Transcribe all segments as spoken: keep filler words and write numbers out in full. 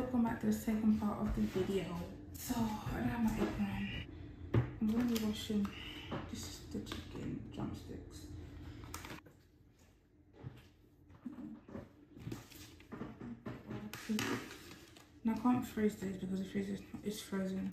welcome back to the second part of the video. So I have my apron. I'm going to be washing just the chicken drumsticks. And I can't freeze this because the freezer is frozen.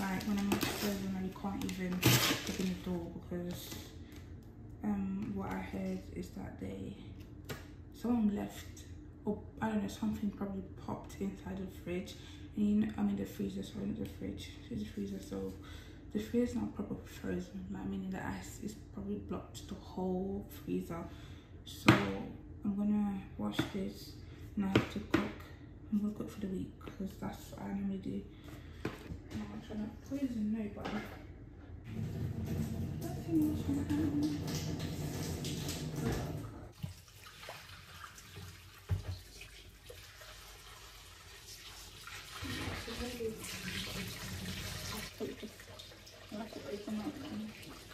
Like when I'm frozen, and you can't even open the door because um what I heard is that they someone left. Or, I don't know, something probably popped inside the fridge, and you know, I mean the freezer, sorry, not the fridge, it's the freezer, so the freezer's not properly frozen, like meaning the ice is probably blocked the whole freezer. So I'm gonna wash this, and I have to cook, I'm gonna cook for the week, because that's what I normally do. I'm not trying to poison nobody. That thing was my hand.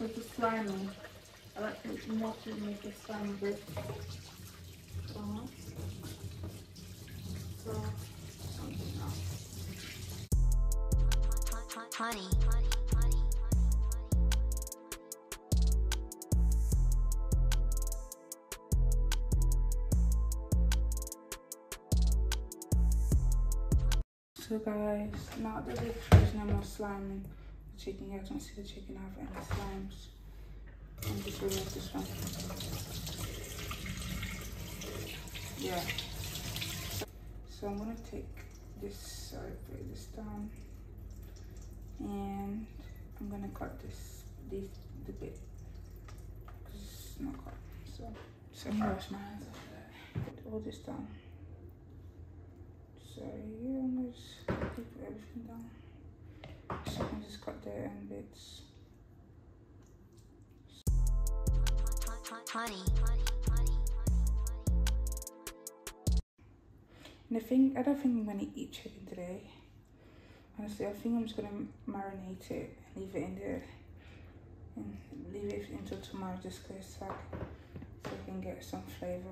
With the slimy, I like to not to make the slimy bit. Uh-huh. So, something else. Honey. So guys, now that we've frozen, I'm not sliming the chicken. You guys don't see the chicken, I have any slimes. I'm just remove this one. Yeah. So I'm gonna take this, sorry, put this down. And I'm gonna cut this, this the bit. Because it's not cut. So, so I'm gonna wash my hands after that. Put all this down. So yeah, I'm gonna just keep everything down. So I can just cut the end bits. And I think I don't think I'm gonna eat chicken today. Honestly, I think I'm just gonna marinate it and leave it in there and leave it until tomorrow just cause like so I can get some flavour.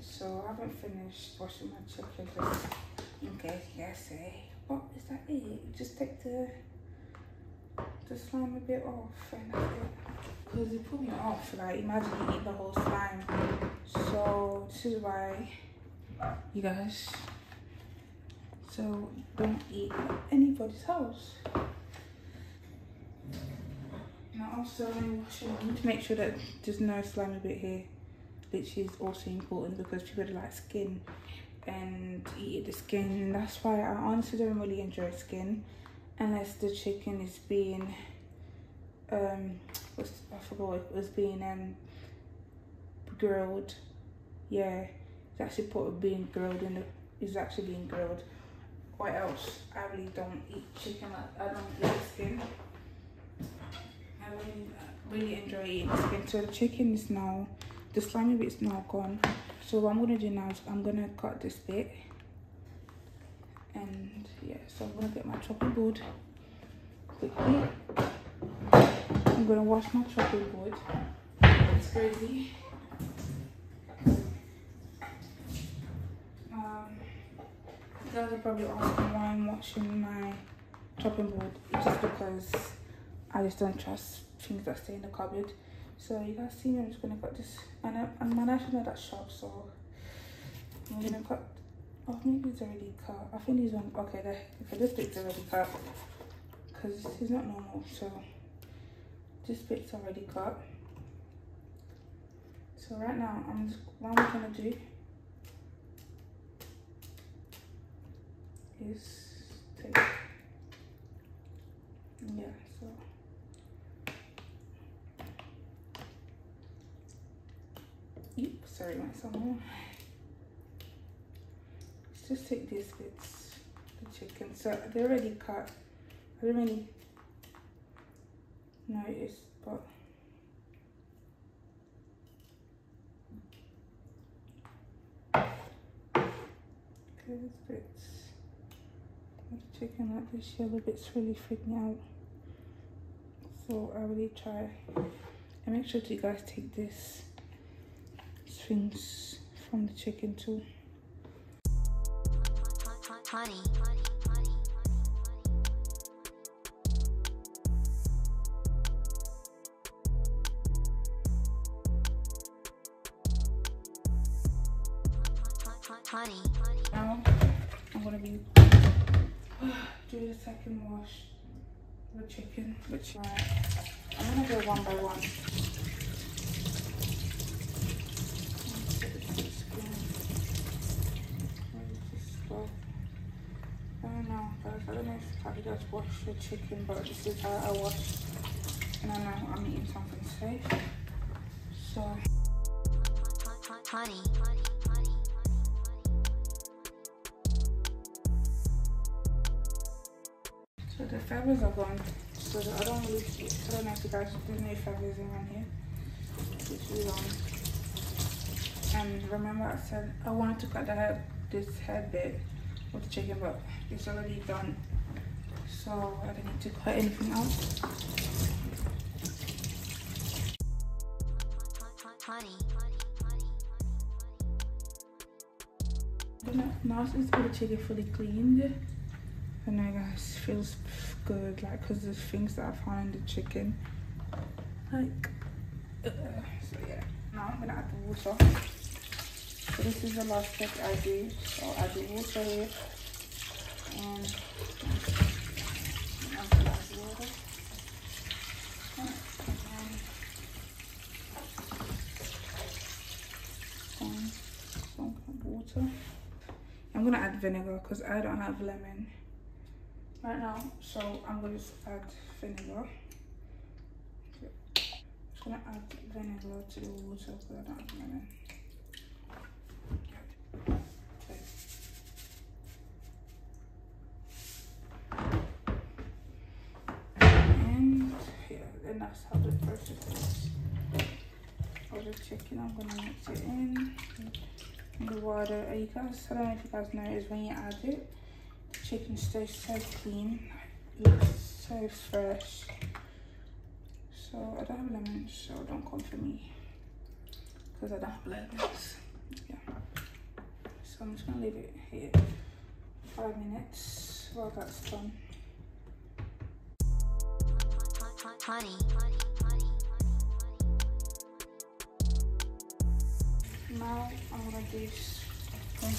So I haven't finished washing my chicken just in case you guys say, what is that it? Just take the the slime a bit off and that's it. Because it put me off, like imagine you eat the whole slime. So this is why you guys so don't eat anybody's house. And I also wash it. I need to make sure that there's no slimy bit here, which is also important because people like skin and eat the skin, and that's why I honestly don't really enjoy skin unless the chicken is being um what's, I forgot it was being um grilled. Yeah, it's actually put being grilled in the, it's actually being grilled. What else? I really don't eat chicken, like I don't eat skin. I really, really enjoy eating skin. So the chicken is now, the slimy bit's now gone. So what I'm gonna do now is I'm gonna cut this bit. And yeah, so I'm gonna get my chopping board quickly. I'm gonna wash my chopping board. It's crazy. Um, you guys are probably asking why I'm washing my chopping board. It's just because I just don't trust things that stay in the cupboard. So you guys see me, I'm just gonna cut this, and I, and my knife is not that sharp, so I'm gonna cut. Oh, maybe it's already cut. I think these one. Okay, there. Okay, this bit's already cut because it's not normal. So this bit's already cut. So right now, I'm just, what I'm gonna do is take. Yeah. So. Sorry, my son. Let's just take these bits, the chicken. So they're already cut. I don't really notice, but okay, these bits. The chicken, like this yellow bits, really freak me out. So I really try, and make sure that you guys take this. Things from the chicken too. honey. Now I'm gonna be doing the second wash of the chicken. Which right. I'm gonna go one by one. I don't know, guys. I don't know if I just washed the chicken, but this is how I wash. And I know I'm eating something safe. So. Honey. So the feathers are gone. So the, I don't really, I don't know if you guys, there's no feathers in one here. It's really long. And remember I said I wanted to cut the head, this head bit of the chicken, but it's already done. So I don't need to cut anything else. Now since the chicken fully cleaned, I know guys, feels good, like, because there's things that I found in the chicken, like, uh, so yeah. Now I'm gonna add the water. So this is the last step I do, so I'll add the water here, and I'm gonna add the water, and some water. I'm gonna add vinegar, because I don't have lemon right now, so I'm gonna just add vinegar. Okay. I'm just gonna add vinegar to the water because I don't have lemon. Okay. And yeah, then that's how the process is. I'll just check it, I'm gonna mix it in. And the water, you guys, I don't know if you guys know, is when you add it, chicken stays so clean, looks so fresh. So I don't have lemons, so don't come for me because I don't have lemons. Yeah. So I'm just gonna leave it here for five minutes while that's done. Honey. Now I'm gonna do this. Yep.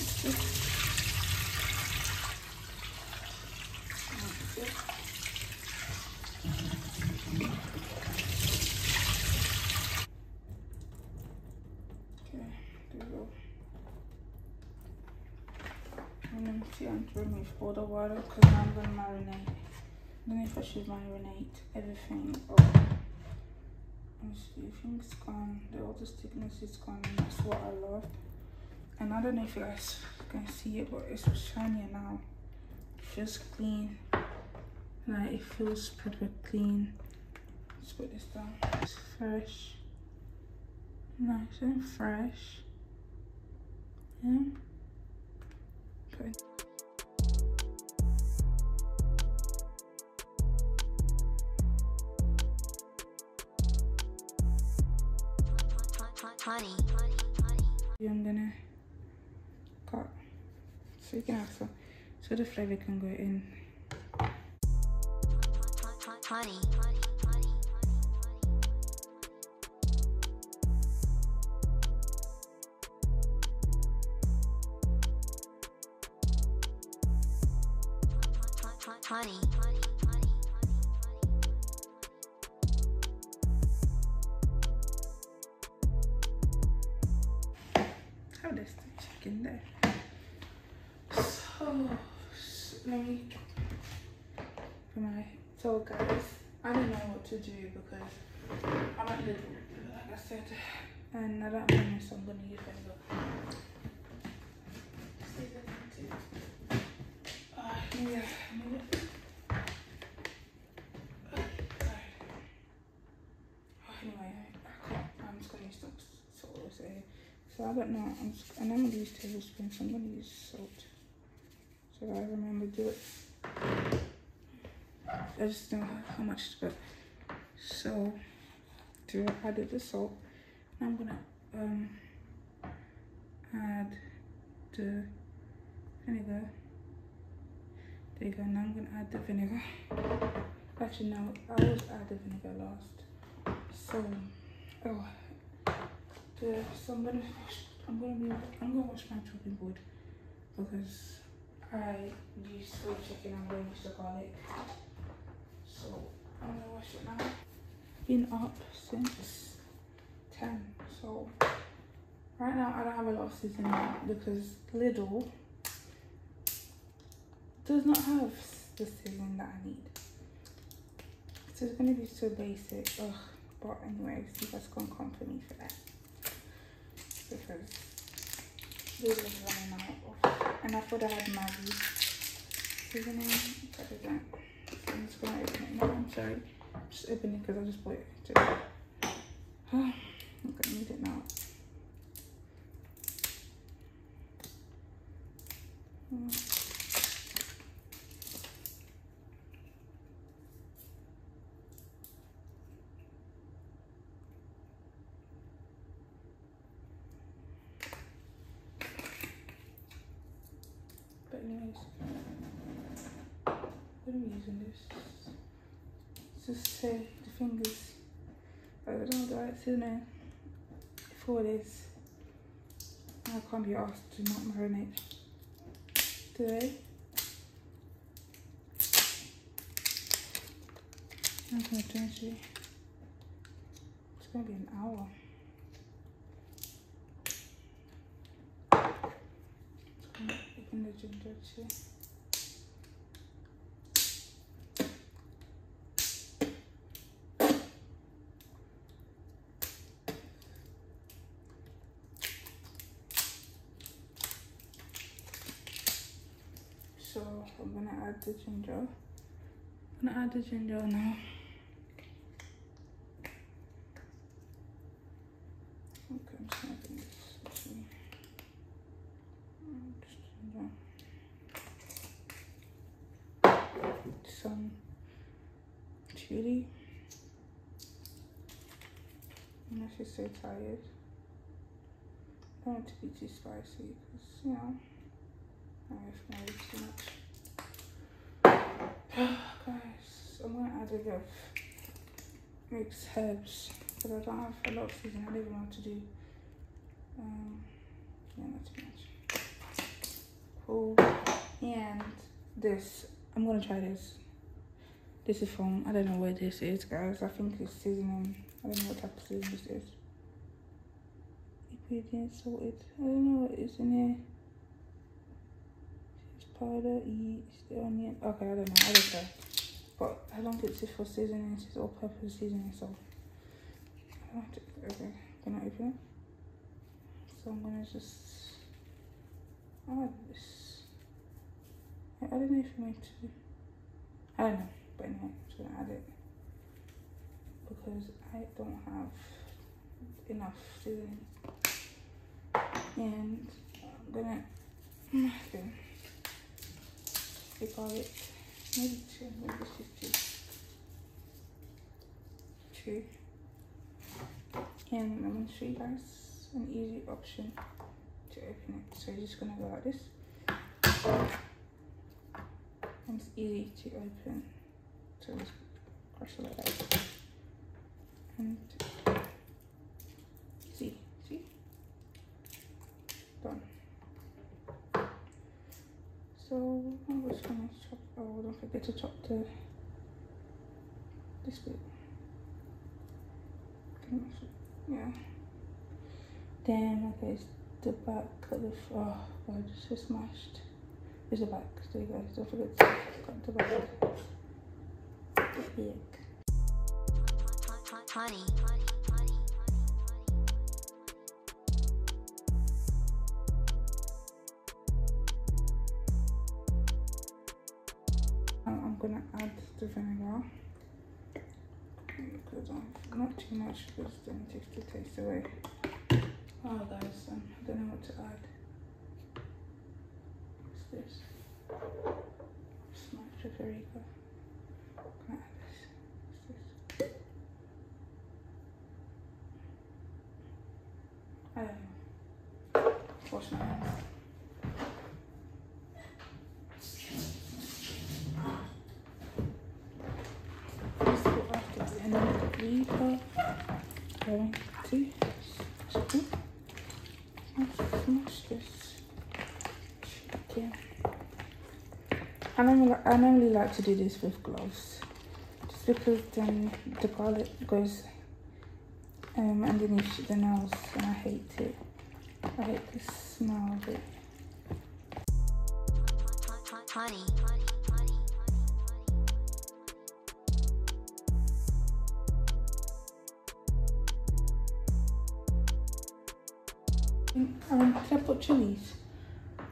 Okay, there we go. I'm going to remove all the water because now I'm going to marinate. I don't know if I should marinate everything. Or everything's gone, the all the thickness is gone, and that's what I love. And I don't know if you guys can see it, but it's shinier now. It feels clean. Like, it feels proper clean. Let's put this down. It's fresh. Nice and fresh. Yeah. Okay. Honey. I'm gonna cut. So you can have some. So the flavor can go in. Honey. Honey. How does the chicken there? So, so let me put my. So guys, I don't know what to do because I'm at Lidl, like I said, and I don't have money, so I'm going to use vinegar. Uh, yeah, uh, anyway, I can't, I'm just going to use some salt. So I don't know, I'm just, and I'm going to use tablespoons, so I'm going to use salt. So I remember do it. I just don't know how much to put. So, to add the salt, and I'm gonna um, add the vinegar. There you go. Now I'm going to add the vinegar. Actually, no, I always add the vinegar last. So, oh, the, so I'm going to I'm going to be I'm going to wash my chopping board because I used to chicken. I'm going to use the garlic. So I'm going to wash it now. Been up since ten. So right now I don't have a lot of seasoning because Lidl does not have the seasoning that I need. So it's going to be so basic. Ugh. But anyway, you guys can't come for me for that because this is running out of. And I thought I had Maggi seasoning, but I don't. So I'm just going to open it now. I'm sorry. I'm just opening it because I just bought it. Just, oh, I'm going to need it now. Mm. Anyways, what am I using this? Just say the fingers. I don't know the right seasoning for this. I can't be asked to not marinate today. I'm gonna change it. It's gonna be an hour. The ginger too. So I'm gonna add the ginger. I'm gonna add the ginger now. Okay, I'm just gonna do this. Some chili. I'm actually so tired. I don't want it to be too spicy because, you know, I don't eat too much. Guys, I'm going to add a bit of mixed herbs, but I don't have a lot of seasoning. I don't even know what to do. Um, yeah, not too much. Cool. And this, I'm gonna try this. This is from, I don't know where this is, guys. I think it's seasoning. I don't know what type of seasoning this is. Ingredients, salted. I don't know what is in here. It's powder, yeast, the onion. Okay, I don't know. I don't care. But I don't think it's for seasoning. It's all purpose seasoning. So I don't have to. Okay, can I open it? So I'm gonna just. Oh, this. I don't know if I'm going to. I don't know, but anyway, I'm just going to add it because I don't have enough seasoning. And I'm going to. Okay. They call it. Maybe two. Maybe this is two. Two. And I'm going to show you guys an easy option. To open it, so you're just gonna go like this, and it's easy to open, so just crush it like that, and see, see, done. So I'm just gonna chop. Oh, don't forget to chop the this bit. Yeah. Then okay. The back of the, oh god, it's just smashed. There's the back, so you guys don't forget to cut the back. It's big. Honey. I'm gonna add the vinegar because I'm not too much because then it takes the taste away. Oh guys, um, I don't know what to add. What's this? Smoked paprika. Can I add this? What's this? I don't know. Wash my hands. Deeper. One, two, three. Smash this chicken. I normally, I normally like to do this with gloves, just because then the garlic goes um, underneath the nails, and I hate it. I hate the smell of it. Honey. Um, did I put chilies?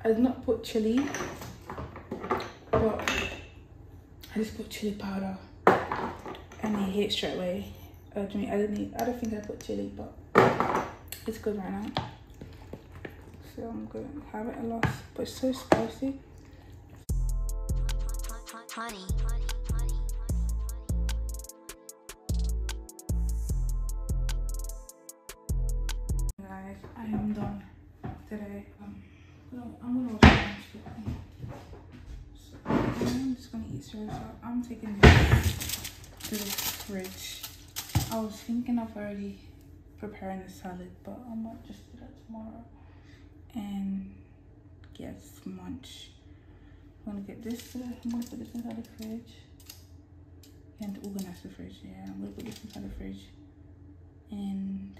I did not put chili, but I just put chili powder and it hit straight away. Uh, I mean, I didn't need, I don't think I put chili, but it's good right now. So I'm gonna have it a lot, but it's so spicy. Honey. Guys, I am done today. Um, no, I'm gonna watch lunch. So I'm just gonna eat cereal. So I'm taking this to the fridge. I was thinking of already preparing a salad, but I might just do that tomorrow and get some lunch. I'm gonna get this, uh, I'm gonna put this inside the fridge and organize the fridge. Yeah, I'm gonna put this inside the fridge and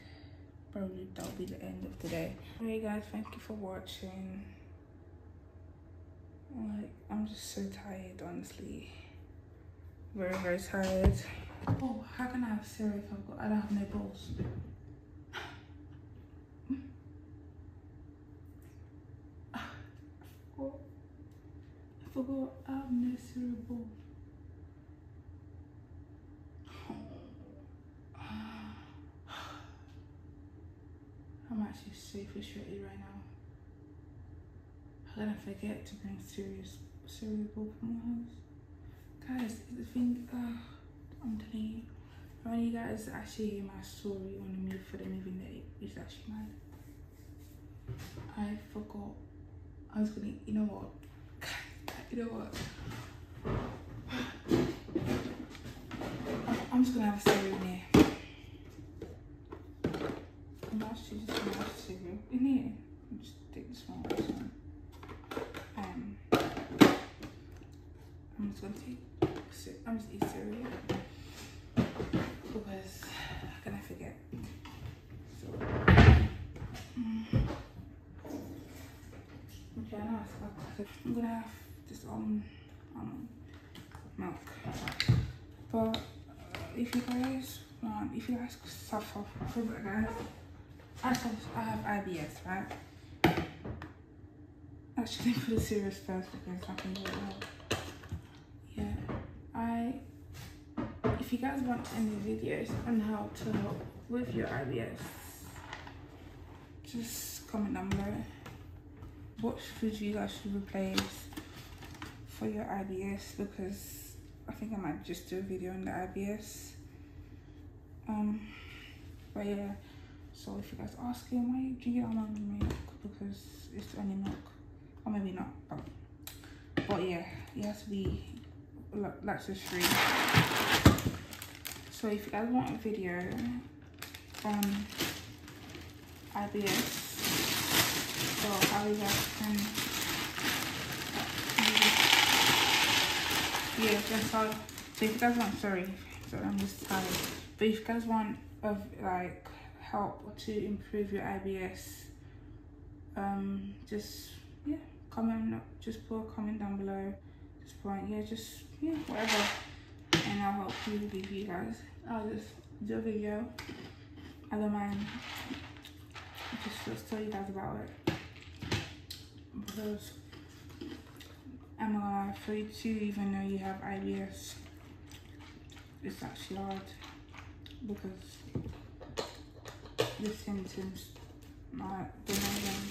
probably that'll be the end of today. Hey guys, thank you for watching. Like, I'm just so tired, honestly. Very, very tired. Oh, how can I have cereal if I've got, I don't have no balls? I forgot I have no cereal bowl. I'm actually so frustrated right now. I'm gonna forget to bring serious cereal bowl from my house. Guys, the thing, uh, I'm telling you, I want you guys to actually hear my story on the move for the moving day. It's actually mad. I forgot. I was gonna, you know what? You know what? I'm just gonna have a cereal in here. I'm actually just gonna have a cereal in here. I'll just take this one, this one. Um, I'm just gonna take. I'm just eat cereal because how can I forget? So, um, okay, I know it's like I'm gonna have. This almond, almond milk, but uh, if you guys um, if you guys suffer from it, guys, I have, I have I B S, right? Actually, for the serious first because I can do it. Yeah, I. If you guys want any videos on how to help with your I B S, just comment down below. What food you guys should replace for your I B S, because I think I might just do a video on the I B S. Um, but yeah, so if you guys are asking why you drink almond milk, because it's only milk, or maybe not, but, but yeah, it has to be lactose free. So if you guys want a video on I B S, so how you guys can. Yeah, that's all. So if you guys want, sorry, sorry, I'm just tired. But if you guys want of like help to improve your I B S, um, just yeah, comment, just put a comment down below. Just put, yeah, just yeah, whatever, and I'll help you with you guys. I'll just do a video. I don't mind. Just, just tell you guys about it because. I'm alive for you too, even though you have I B S. It's actually hard because the symptoms, not, they're not even,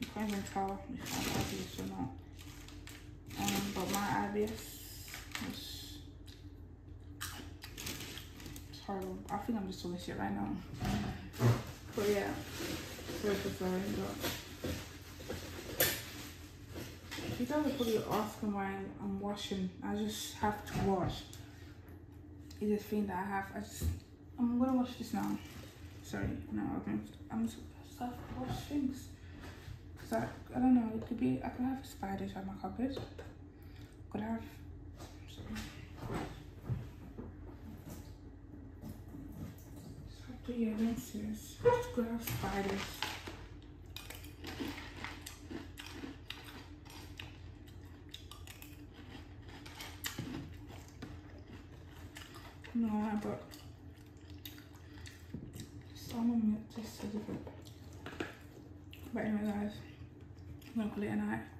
you can't even tell if I have I B S or not. Um, but my I B S was it's horrible. I think I'm just doing shit right now. But yeah, sorry for sorry, but. You guys are probably asking why I'm, I'm washing. I just have to wash. It's a thing that I have. I just I'm gonna wash this now. Sorry, no, I'm I'm start wash things. So I, I don't know. It could be I could have spiders on my carpet. Could have. Sorry. So yeah, rinses. Just could have spiders. No, I bought salmon milk, tastes so different. But anyway guys, I'm gonna call it a night.